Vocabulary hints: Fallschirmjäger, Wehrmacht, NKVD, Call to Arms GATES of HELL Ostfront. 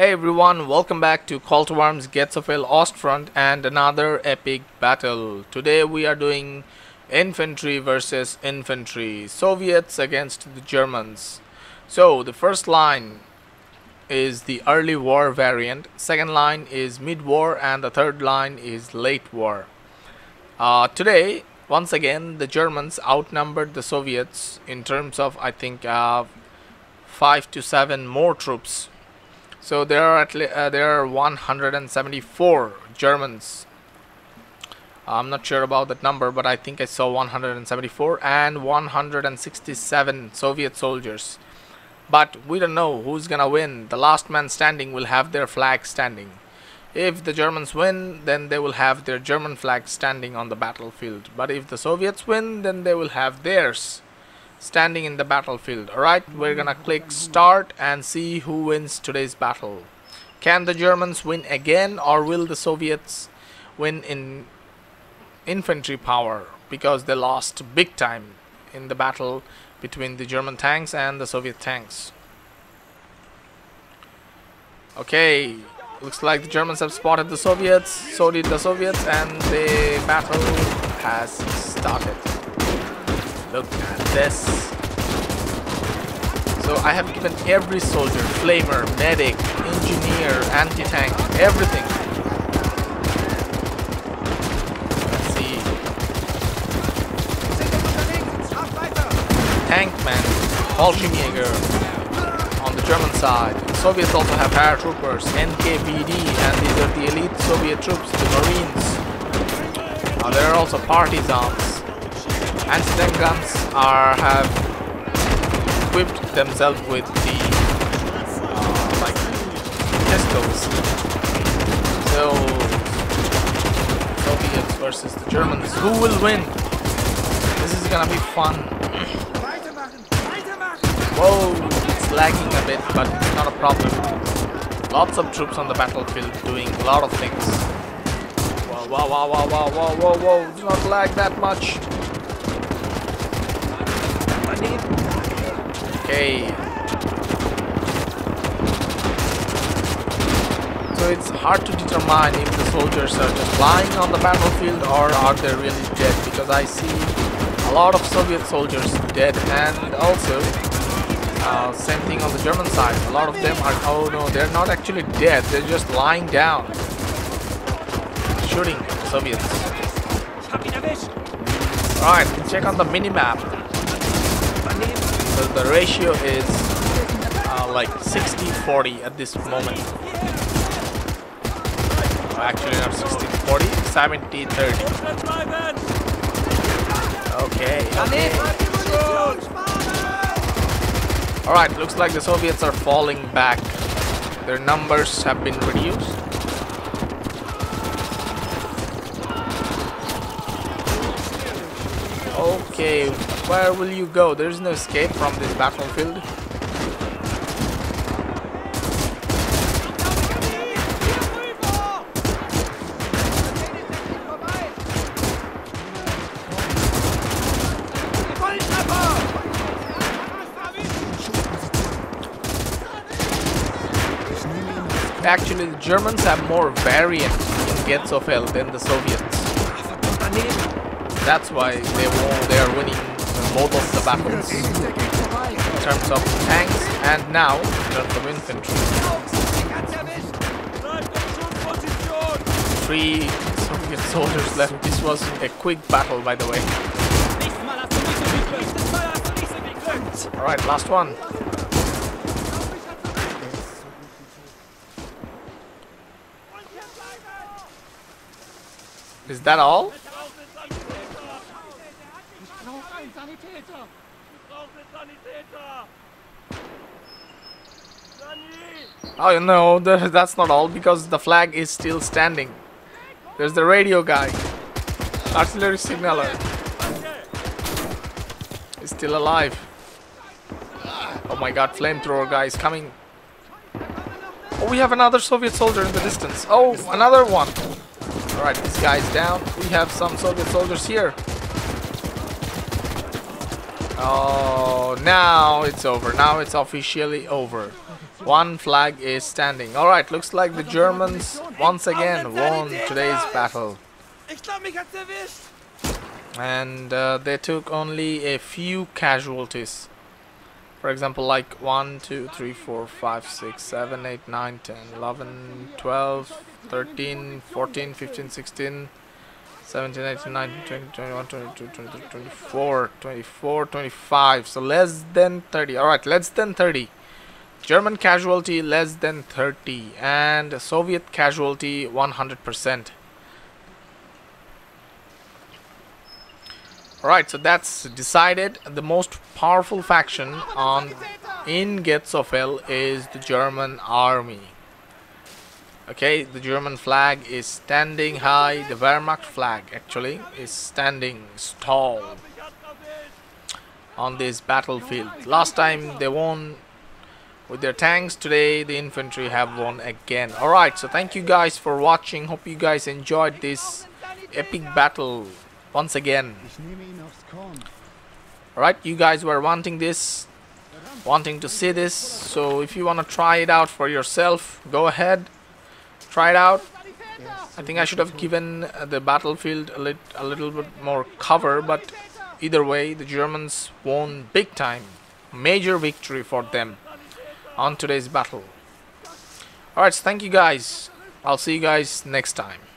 Hey everyone, welcome back to Call to Arms Gates of HELL Ostfront and another epic battle. Today we are doing infantry versus infantry, Soviets against the Germans. So the first line is the early war variant, second line is mid-war and the third line is late war. Today once again the Germans outnumbered the Soviets in terms of I think 5 to 7 more troops. So there are 174 Germans. I'm not sure about that number, but I think I saw 174 and 167 Soviet soldiers. But we don't know who's gonna win. The last man standing will have their flag standing. If the Germans win, then they will have their German flag standing on the battlefield. But if the Soviets win, then they will have theirs standing in the battlefield. Alright, we're gonna click start and see who wins today's battle. Can the Germans win again, or will the Soviets win in infantry power, because they lost big time in the battle between the German tanks and the Soviet tanks? Okay, looks like the Germans have spotted the Soviets, so did the Soviets, and the battle has started. Look at this. So I have given every soldier, flamer, medic, engineer, anti-tank, everything. Let's see. Tankman, Fallschirmjäger on the German side. The Soviets also have paratroopers, NKVD, and these are the elite Soviet troops, the Marines. Now there are also partisans. Anti-tank guns have equipped themselves with the like pistols. So Soviets versus the Germans. Who will win? This is gonna be fun. Whoa, it's lagging a bit, but it's not a problem. Lots of troops on the battlefield doing a lot of things. Wow, wow, wow, wow, wow, wow, wow! Do not lag that much. Okay, so it's hard to determine if the soldiers are just lying on the battlefield or are they really dead, because I see a lot of Soviet soldiers dead, and also same thing on the German side. A lot of them are, oh no, they're not actually dead, they're just lying down shooting Soviets. Alright, check on the minimap. So the ratio is like 60-40 at this moment. Actually not 60-40, 70-30. Okay. Alright, looks like the Soviets are falling back. Their numbers have been reduced. Okay, where will you go? There is no escape from this battlefield. Actually, the Germans have more variants in Gates of Hell than the Soviets. That's why they are winning both of the battles in terms of tanks and now in terms of infantry. 3 Soviet soldiers left. This was a quick battle, by the way. Alright, last one. Is that all? Oh no, that's not all, because the flag is still standing. There's the radio guy, artillery signaler, is still alive. Oh my god, flamethrower guy is coming. Oh, we have another Soviet soldier in the distance. Oh, another one. Alright, this guy's down. We have some Soviet soldiers here. Oh, now it's over. Now it's officially over. One flag is standing. Alright, looks like the Germans once again won today's battle. And they took only a few casualties. For example, like 1, 2, 3, 4, 5, 6, 7, 8, 9, 10, 11, 12, 13, 14, 15, 16, 17, 18, 19, 20, 21, 22, 23, 24, 24, 25. So less than 30. Alright, less than 30. German casualty less than 30. And Soviet casualty 100%. Alright, so that's decided. The most powerful faction in Gates of Hell is the German army. Okay, the German flag is standing high. The Wehrmacht flag actually is standing tall on this battlefield. Last time they won with their tanks. Today the infantry have won again. Alright, so thank you guys for watching. Hope you guys enjoyed this epic battle once again. Alright, you guys were wanting to see this, so if you want to try it out for yourself, go ahead, try it out. I think I should have given the battlefield a little bit more cover, but either way the Germans won big time. Major victory for them on today's battle. Alright, so thank you guys. I'll see you guys next time.